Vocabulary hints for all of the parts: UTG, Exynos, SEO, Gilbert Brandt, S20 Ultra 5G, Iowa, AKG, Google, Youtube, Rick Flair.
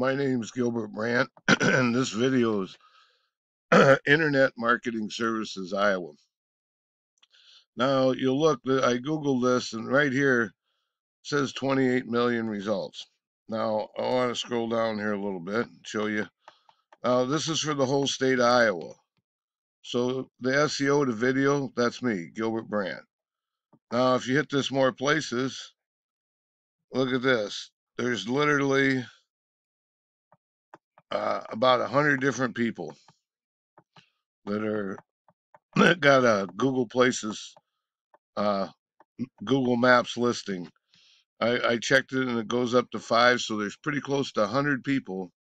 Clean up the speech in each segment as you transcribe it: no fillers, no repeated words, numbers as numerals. my name is Gilbert Brandt, and this video is Internet Marketing Services, Iowa. Now, you'll look, I Googled this, and right here it says 28 million results. Now, I want to scroll down here a little bit and show you. Now, this is for the whole state of Iowa. So, the SEO to video, that's me, Gilbert Brandt. Now, if you hit this more places, look at this. There's literally about 100 different people that are got a Google Places, Google Maps listing. I checked it and it goes up to 5, so there's pretty close to 100 people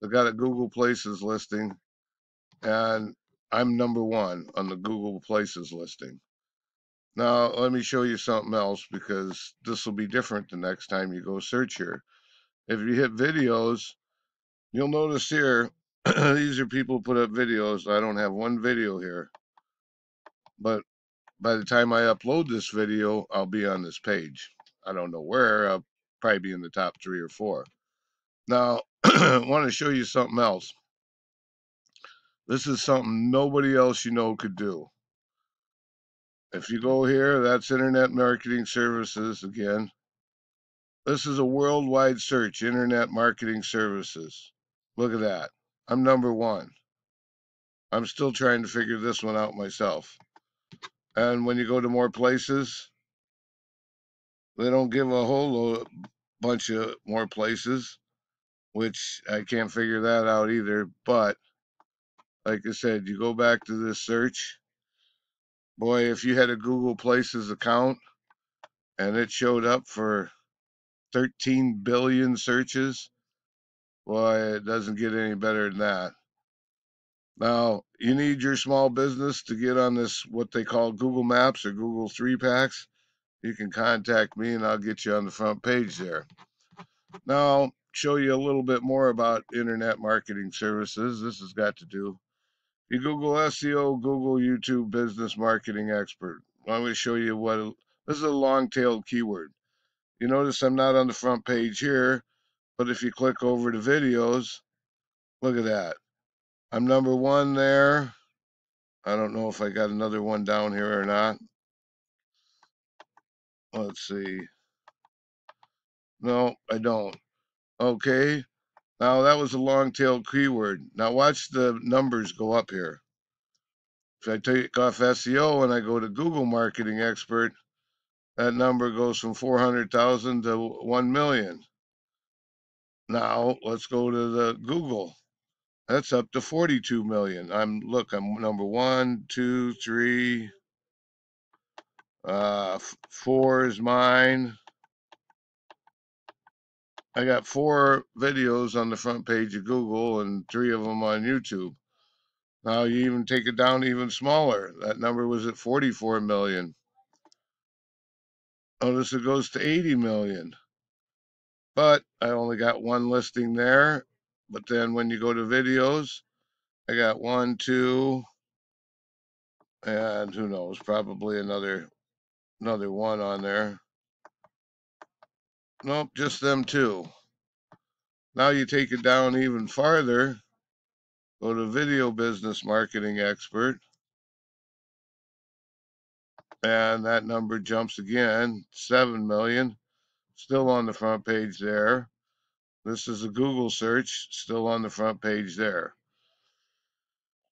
that got a Google Places listing, and I'm #1 on the Google Places listing. Now, let me show you something else, because this will be different the next time you go search here. If you hit videos, you'll notice here, these are people who put up videos. I don't have one video here, but by the time I upload this video, I'll be on this page. I don't know where. I'll probably be in the top 3 or 4. Now, I want to show you something else. This is something nobody else you know could do. If you go here, that's Internet Marketing Services again. This is a worldwide search, Internet Marketing Services. Look at that. I'm #1. I'm still trying to figure this one out myself. And when you go to more places, they don't give a whole bunch of more places, which I can't figure that out either. But, like I said, you go back to this search. Boy, if you had a Google Places account and it showed up for 13 billion searches, boy, it doesn't get any better than that. Now, you need your small business to get on this, what they call Google Maps or Google 3-Packs. You can contact me and I'll get you on the front page there. Now, I'll show you a little bit more about Internet Marketing Services. This has got to do. You Google SEO, Google YouTube Business Marketing Expert. I'm going to show you what, this is a long-tailed keyword. You notice I'm not on the front page here, but if you click over to videos, look at that. I'm #1 there. I don't know if I got another one down here or not. Let's see. No, I don't. Okay. Now, that was a long-tailed keyword. Now, watch the numbers go up here. If I take off SEO and I go to Google Marketing Expert, that number goes from 400,000 to 1 million. Now, let's go to the Google. That's up to 42 million. I'm #1, 2, 3. 4 is mine. I got 4 videos on the front page of Google and 3 of them on YouTube. Now you even take it down even smaller. That number was at 44 million. Notice it goes to 80 million. But I only got one listing there. But then when you go to videos, I got 1, 2, and who knows, probably another one on there. Nope, just them 2. Now you take it down even farther. Go to Video Business Marketing Expert. And that number jumps again, 7 million. Still on the front page there. This is a Google search, still on the front page there.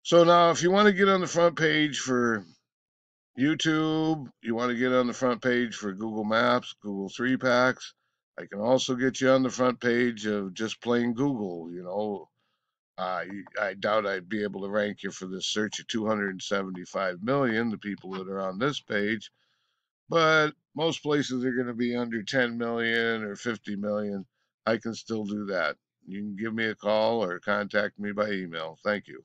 So now if you want to get on the front page for YouTube, you want to get on the front page for Google Maps, Google 3-Packs, I can also get you on the front page of just plain Google. You know, I doubt I'd be able to rank you for this search of 275 million, the people that are on this page. But most places are going to be under 10 million or 50 million. I can still do that. You can give me a call or contact me by email. Thank you.